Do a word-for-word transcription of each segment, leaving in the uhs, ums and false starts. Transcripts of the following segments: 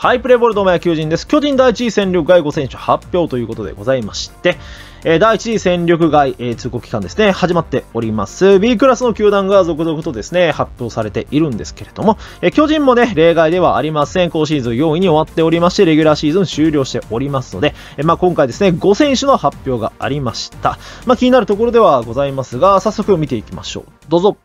はい、プレイボールどうも野球人です。巨人第一次戦力外ご選手発表ということでございまして、えー、第一次戦力外、えー、通告期間ですね、始まっております。B クラスの球団が続々とですね、発表されているんですけれども、えー、巨人もね、例外ではありません。今シーズンよんいに終わっておりまして、レギュラーシーズン終了しておりますので、えー、まあ今回ですね、ご選手の発表がありました。まあ気になるところではございますが、早速見ていきましょう。どうぞ。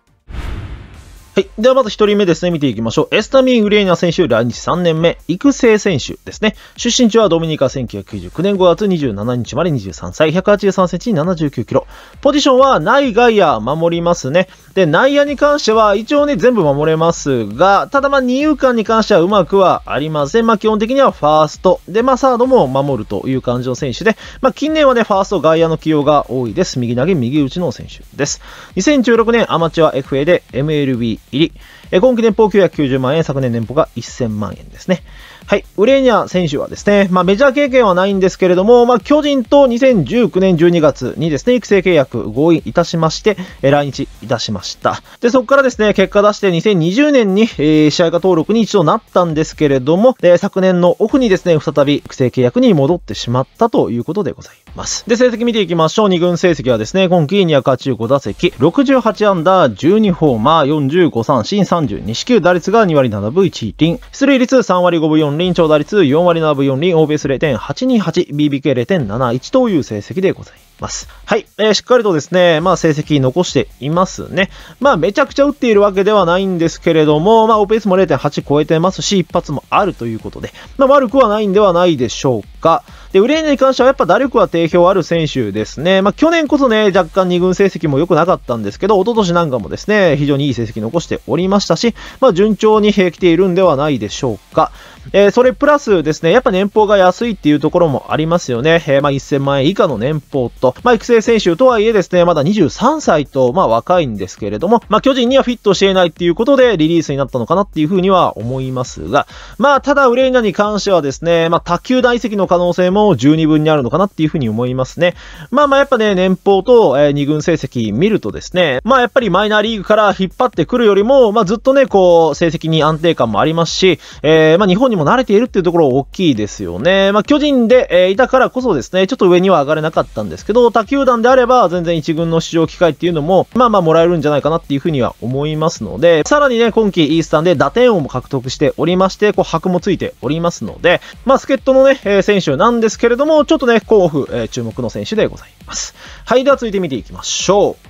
はい。ではまず一人目ですね、見ていきましょう。エスタミー・グリエナ選手、来日さんねんめ、育成選手ですね。出身地はドミニカせんきゅうひゃくきゅうじゅうきゅうねんごがつにじゅうしちにちまでにじゅうさんさい、ひゃくはちじゅうさんセンチ、ななじゅうきゅうキロ。ポジションは内外野守りますね。で、内野に関しては一応ね、全部守れますが、ただまあ二遊間に関してはうまくはありません。まあ基本的にはファースト、でまあサードも守るという感じの選手で、まあ近年はね、ファースト外野の起用が多いです。右投げ、右打ちの選手です。にせんじゅうろくねんアマチュア エフエー で エムエルビー、入りえ今季年俸きゅうひゃくきゅうじゅうまんえん、昨年年俸がせんまんえんですね。はい、ウレーニャ選手はですね、まあ、メジャー経験はないんですけれども、まあ、巨人とにせんじゅうきゅうねんじゅうにがつにですね、育成契約合意いたしまして、え来日いたしました。で、そこからですね、結果出してにせんにじゅうねんに、えー、試合が登録に一度なったんですけれども、えー、昨年のオフにですね、再び育成契約に戻ってしまったということでございます。で、成績見ていきましょう。に軍成績はですね、今季にひゃくはちじゅうごだせき、ろくじゅうはちアンダー、じゅうにホーマー、よんじゅうご三振、さんじゅうにしきゅう、打率がにわりななぶいちりん、出塁率さんわりごぶよんりん、長打率よんわりななぶよんりん、オービーエス れいてんはちにはち、ビービーケー れいてんなないち という成績でございます。はい、えー、しっかりとですね、まあ、成績残していますね。まあ、めちゃくちゃ打っているわけではないんですけれども、まあ、オーピーエス も れいてんはち 超えてますし、一発もあるということで、まあ、悪くはないんではないでしょうか。で、ウレーニャに関してはやっぱ打力は定評ある選手ですね。まあ、去年こそね、若干に軍成績も良くなかったんですけど、一昨年なんかもですね、非常にいい成績残しておりましたし、まあ、順調に来ているんではないでしょうか。えー、それプラスですね、やっぱ年俸が安いっていうところもありますよね。えー、まあ、せんまんえん以下の年俸と、まあ育成選手とはいえですね、まだにじゅうさんさいと、まあ若いんですけれども、まあ巨人にはフィットしていないっていうことでリリースになったのかなっていうふうには思いますが、まあただウレーニャに関してはですね、まあ他球団移籍の可能性も十二分にあるのかなっていうふうに思いますね。まあまあやっぱね、年俸と二軍成績見るとですね、まあやっぱりマイナーリーグから引っ張ってくるよりも、まあずっとね、こう成績に安定感もありますし、えー、まあ日本にも慣れているっていうところ大きいですよね。まあ巨人でいたからこそですね、ちょっと上には上がれなかったんですけど、他球団であれば全然一軍の出場機会っていうのもまあまあもらえるんじゃないかなっていうふうには思いますので、さらにね、今季イースタンで打点王も獲得しておりまして、こう箔もついておりますので、まあ助っ人のね、えー、選手なんですけれども、ちょっとね候補、えー、注目の選手でございます。はい、では続いて見ていきましょう。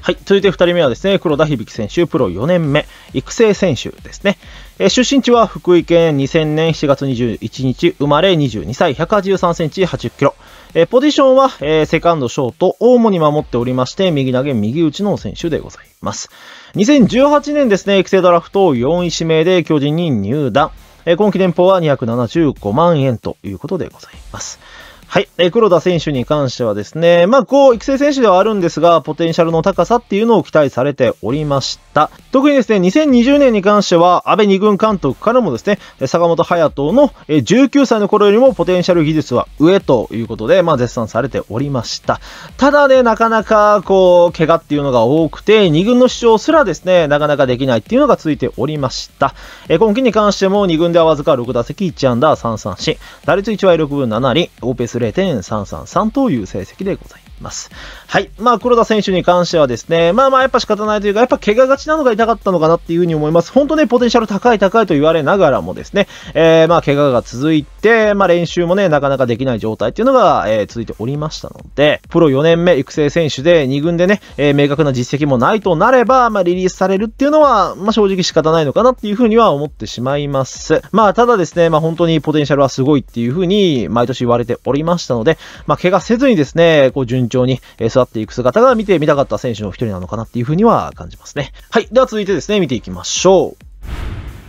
はい。続いてふたりめはですね、黒田響選手、プロよねんめ、育成選手ですね。えー、出身地は福井県にせんねんしちがつにじゅういちにち、生まれにじゅうにさい、ひゃくはちじゅうさんセンチ、はちじゅうキロ。えー、ポジションは、えー、セカンド、ショート、主に守っておりまして、右投げ、右打ちの選手でございます。にせんじゅうはちねんですね、育成ドラフトよんい指名で巨人に入団。えー、今季年俸はにひゃくななじゅうごまんえんということでございます。はい。え、黒田選手に関してはですね、まあ、こう、育成選手ではあるんですが、ポテンシャルの高さっていうのを期待されておりました。特にですね、にせんにじゅうねんに関しては、安倍二軍監督からもですね、坂本勇人のじゅうきゅうさいの頃よりもポテンシャル技術は上ということで、まあ、絶賛されておりました。ただね、なかなか、こう、怪我っていうのが多くて、二軍の主張すらですね、なかなかできないっていうのが続いておりました。え、今季に関しても、二軍ではわずかろくだせき、いちアンダー、さんさんしん、打率いちわりろくぶななりん、オーピーエスれいてんさんさんさん という成績でございます。はい。まあ、黒田選手に関してはですね、まあまあ、やっぱ仕方ないというか、やっぱ怪我がちなのが痛かったのかなっていうふうに思います。本当ね、ポテンシャル高い高いと言われながらもですね、えー、まあ、怪我が続いて、まあ、練習もね、なかなかできない状態っていうのが、えー、続いておりましたので、プロよねんめ育成選手でに軍でね、えー、明確な実績もないとなれば、まあ、リリースされるっていうのは、まあ、正直仕方ないのかなっていうふうには思ってしまいます。まあ、ただですね、まあ、本当にポテンシャルはすごいっていうふうに、毎年言われております。ましたので、まあ、怪我せずにですね、こう順調に育っていく姿が見てみたかった選手の一人なのかなっていうふうには感じますね。はい。では続いてですね、見ていきましょう。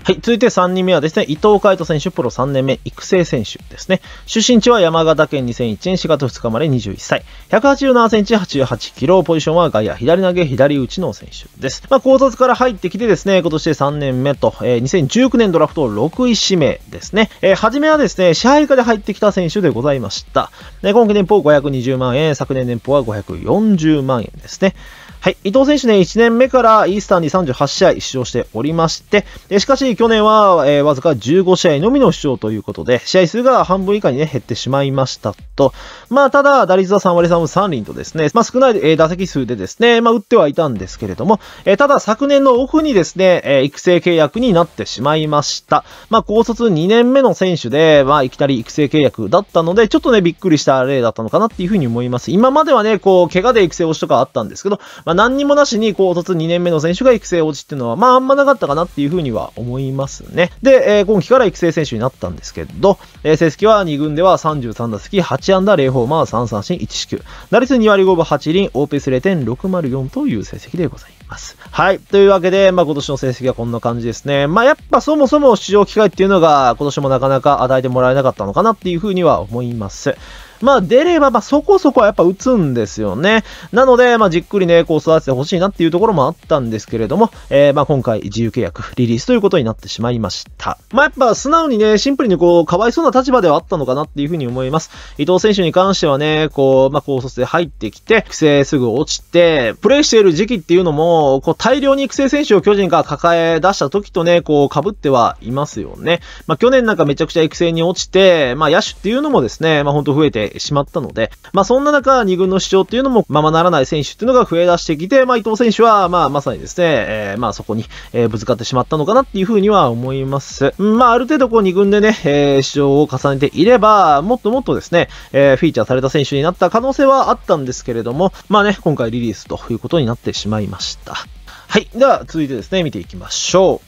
はい。続いてさんにんめはですね、伊藤海斗選手、プロさんねんめ、育成選手ですね。出身地は山形県にせんいちねんしがつふつかまでにじゅういっさい、ひゃくはちじゅうななセンチ、はちじゅうはちキロ、ポジションは外野、左投げ、左打ちの選手です。まあ、高卒から入ってきてですね、今年でさんねんめと、えー、にせんじゅうきゅうねんドラフトろくい指名ですね。えー、初めはですね、支配下で入ってきた選手でございました。で、今季年俸ごひゃくにじゅうまんえん、昨年年俸はごひゃくよんじゅうまんえんですね。はい、伊藤選手ね、いちねんめからイースタンにさんじゅうはちしあい出場しておりまして、えしかし去年は、えー、わずかじゅうごしあいのみの出場ということで、試合数が半分以下にね、減ってしまいましたと。まあ、ただ、打率はさんわりさんぶさんりんとですね、まあ、少ない、えー、打席数でですね、まあ、打ってはいたんですけれども、えー、ただ、昨年のオフにですね、えー、育成契約になってしまいました。まあ、高卒にねんめの選手で、まあ、いきなり育成契約だったので、ちょっとね、びっくりした例だったのかなっていうふうに思います。今まではね、こう、怪我で育成落ちとかあったんですけど、まあ何にもなしに高卒にねんめの選手が育成落ちっていうのは、まああんまなかったかなっていうふうには思いますね。で、えー、今季から育成選手になったんですけど、えー、成績はにぐんではさんじゅうさんだせきはちあんだぜろホーマーさんさんしんいちしきゅう。打率にわりごぶはちりん、オーピーエス れいてんろくまるよん という成績でございます。はい。というわけで、まあ今年の成績はこんな感じですね。まあやっぱそもそも出場機会っていうのが今年もなかなか与えてもらえなかったのかなっていうふうには思います。まあ出れば、まあそこそこはやっぱ打つんですよね。なので、まあじっくりね、こう育ててほしいなっていうところもあったんですけれども、えー、まあ今回自由契約、リリースということになってしまいました。まあやっぱ素直にね、シンプルにこう、かわいそうな立場ではあったのかなっていうふうに思います。伊藤選手に関してはね、こう、まあ高卒で入ってきて、育成すぐ落ちて、プレイしている時期っていうのも、こう大量に育成選手を巨人が抱え出した時とね、こう被ってはいますよね。まあ去年なんかめちゃくちゃ育成に落ちて、まあ野手っていうのもですね、まあ本当増えてしまったので、まあそんな中に軍の主張っていうのもままならない選手っていうのが増え出してきて、まあ伊藤選手はまあまさにですね、えー、まあそこに、えー、ぶつかってしまったのかなっていうふうには思います。まあある程度こうに軍でね、えー、主張を重ねていれば、もっともっとですね、えー、フィーチャーされた選手になった可能性はあったんですけれども、まあね、今回リリースということになってしまいました。はい。では続いてですね、見ていきましょう。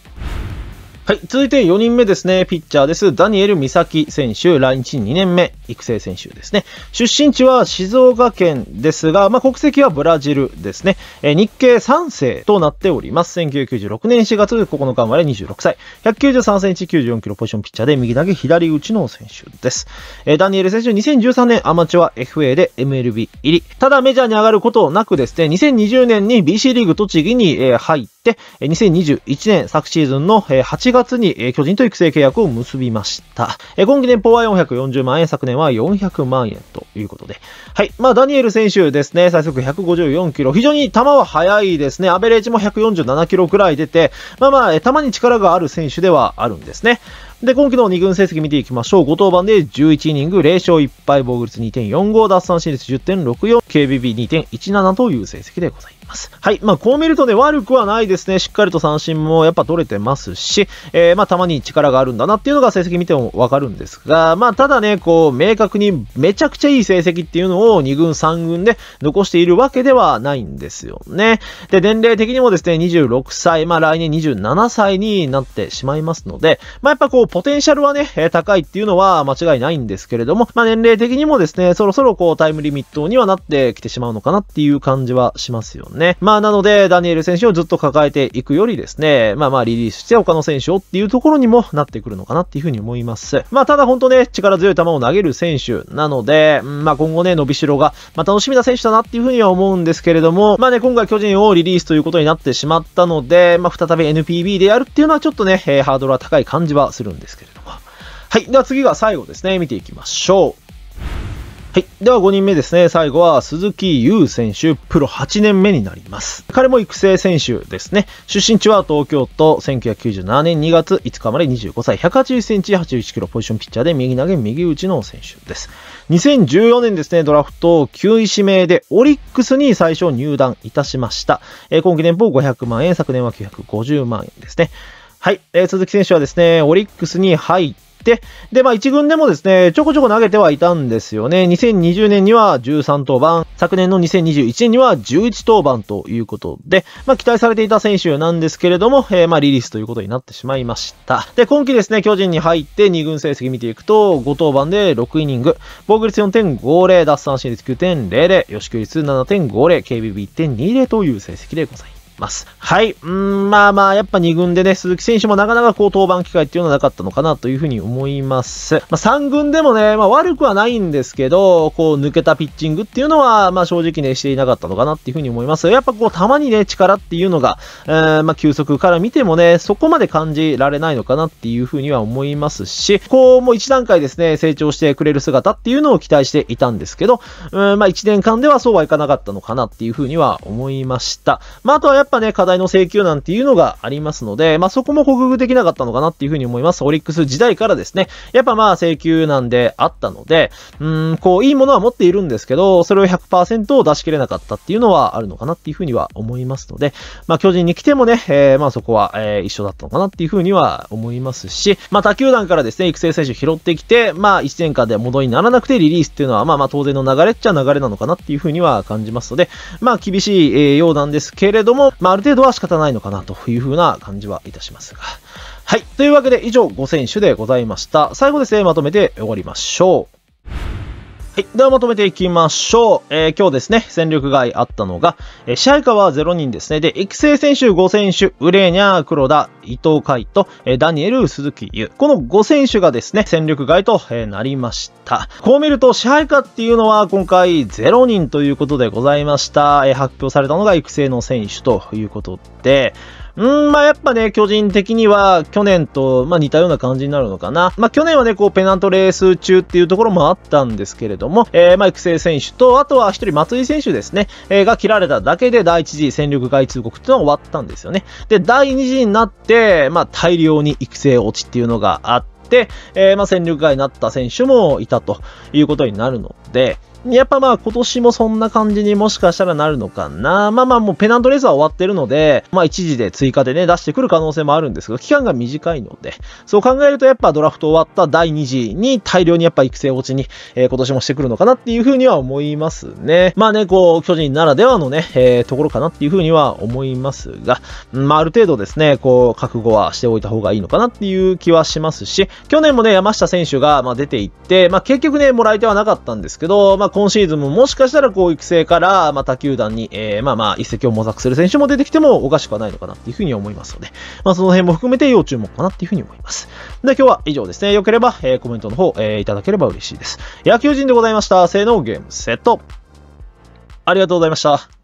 はい。続いてよにんめですね。ピッチャーです。ダニエル・ミサキ選手。来日にねんめ。育成選手ですね。出身地は静岡県ですが、まあ、国籍はブラジルですね。えー、日系さんせいとなっております。せんきゅうひゃくきゅうじゅうろくねんしがつここのか生まれにじゅうろくさい。ひゃくきゅうじゅうさんセンチきゅうじゅうよんキロポジションピッチャーで右投げ左打ちの選手です。えー、ダニエル選手にせんじゅうさんねんアマチュア エフエー で エムエルビー 入り。ただメジャーに上がることなくですね、にせんにじゅうねんに ビーシー リーグ栃木に入って、で、にせんにじゅういちねん昨シーズンのはちがつに巨人と育成契約を結びました。今季年俸はよんひゃくよんじゅうまんえん、昨年はよんひゃくまんえんということで。はい。まあ、ダニエル選手ですね、最速ひゃくごじゅうよんキロ。非常に球は速いですね。アベレージもひゃくよんじゅうななキロくらい出て、まあまあ、球に力がある選手ではあるんですね。で、今季のに軍成績見ていきましょう。ごとうばんでじゅういちイニング、ぜろしょういっぱい、防御率 にてんよんご、奪三振率 じゅってんろくよん、ケービービーにてんいちなな という成績でございます。はい。まあ、こう見るとね、悪くはないですね。しっかりと三振もやっぱ取れてますし、えー、まあ、たまに力があるんだなっていうのが成績見てもわかるんですが、まあ、ただね、こう、明確にめちゃくちゃいい成績っていうのをに軍さん軍で残しているわけではないんですよね。で、年齢的にもですね、にじゅうろくさい、まあ、来年にじゅうななさいになってしまいますので、まあ、やっぱこう、ポテンシャルはね、高いっていうのは間違いないんですけれども、まあ、年齢的にもですね、そろそろこうタイムリミットにはなってきてしまうのかなっていう感じはしますよね。まあ、なので、ダニエル選手をずっと抱えていくよりですね、まあまあリリースして他の選手をっていうところにもなってくるのかなっていうふうに思います。まあ、ただ本当ね、力強い球を投げる選手なので、まあ今後ね、伸びしろが、まあ楽しみな選手だなっていうふうには思うんですけれども、まあね、今回巨人をリリースということになってしまったので、まあ再び エヌピービー でやるっていうのはちょっとね、ハードルは高い感じはするんですけれども。はい。では次が最後ですね。見ていきましょう。はい。ではごにんめですね。最後は鈴木優選手、プロはちねんめになります。彼も育成選手ですね。出身地は東京都、せんきゅうひゃくきゅうじゅうななねんにがついつか生まれにじゅうごさい、ひゃくはちじゅっセンチはちじゅういちキロポジションピッチャーで右投げ右打ちの選手です。にせんじゅうよねんですね、ドラフトきゅういしめいでオリックスに最初入団いたしました。えー、今季年俸ごひゃくまんえん、昨年はきゅうひゃくごじゅうまんえんですね。はい。えー、鈴木選手はですね、オリックスに入って、で、で、まあ一軍でもですね、ちょこちょこ投げてはいたんですよね。にせんにじゅうねんにはじゅうさんとうばん、昨年のにせんにじゅういちねんにはじゅういちとうばんということで、まあ期待されていた選手なんですけれども、えー、まあリリースということになってしまいました。で、今季ですね、巨人に入ってに軍成績見ていくと、ごとうばんでろくイニング、防御率 よんてんごぜろ、奪三振率 きゅうてんぜろぜろ、吉球率 ななてんごぜろ、ケービービーいってんにぜろ という成績でございます。ます。はい。うん、まあまあ、やっぱに軍でね、鈴木選手もなかなかこう、登板機会っていうのはなかったのかなというふうに思います。まあ、さん軍でもね、まあ悪くはないんですけど、こう、抜けたピッチングっていうのは、まあ正直ね、していなかったのかなっていうふうに思います。やっぱこう、たまにね、力っていうのが、えー、まあ、球速から見てもね、そこまで感じられないのかなっていうふうには思いますし、こう、もう一段階ですね、成長してくれる姿っていうのを期待していたんですけど、うん、まあいちねんかんではそうはいかなかったのかなっていうふうには思いました。まあ、あとはやっぱね、課題の請求なんていうのがありますので、まあ、そこも克服できなかったのかなっていうふうに思います。オリックス時代からですね、やっぱまあ請求なんであったので、うん、こう、いいものは持っているんですけど、それを ひゃくパーセント を出し切れなかったっていうのはあるのかなっていうふうには思いますので、まあ、巨人に来てもね、えー、まあそこは、えー、一緒だったのかなっていうふうには思いますし、まあ、他球団からですね、育成選手拾ってきて、まあ、いちねんかんでは戻りにならなくてリリースっていうのは、まあまあ当然の流れっちゃ流れなのかなっていうふうには感じますので、まあ、厳しい、えー、ようなんですけれども、まあ、ある程度は仕方ないのかなというふうな感じはいたしますが。はい。というわけで以上ごせんしゅでございました。最後ですね、まとめて終わりましょう。はい。ではまとめていきましょう。えー、今日ですね、戦力外あったのが、えー、支配下はゼロにんですね。で、育成選手ごせんしゅ、ウレーニャ、黒田、伊藤海と、えー、ダニエル、鈴木優。このごせんしゅがですね、戦力外と、えー、なりました。こう見ると、支配下っていうのは今回ゼロにんということでございました。えー、発表されたのが育成の選手ということで、うん、まあやっぱね、巨人的には去年と、まあ、似たような感じになるのかな。まあ去年はね、こうペナントレース中っていうところもあったんですけれども、えー、まあ育成選手と、あとは一人松井選手ですね、えー、が切られただけで第一次戦力外通告っていうのは終わったんですよね。で、第二次になって、まあ大量に育成落ちっていうのがあって、えー、まあ戦力外になった選手もいたということになるので、やっぱまあ今年もそんな感じにもしかしたらなるのかな。まあまあもうペナントレースは終わってるので、まあ一時で追加でね出してくる可能性もあるんですが、期間が短いので、そう考えるとやっぱドラフト終わっただいにじに大量にやっぱ育成落ちに、えー、今年もしてくるのかなっていうふうには思いますね。まあね、こう巨人ならではのね、えー、ところかなっていうふうには思いますが、まあある程度ですね、こう覚悟はしておいた方がいいのかなっていう気はしますし、去年もね山下選手がまあ出ていって、まあ結局ねもらい手はなかったんですけど、まあ今シーズンももしかしたらこう育成からまあ他球団にえーまあまあ一石を模索する選手も出てきてもおかしくはないのかなっていうふうに思いますので、まあその辺も含めて要注目かなっていうふうに思います。で、今日は以上ですね。良ければえーコメントの方えーいただければ嬉しいです。野球人でございました。せーの、ゲームセット。ありがとうございました。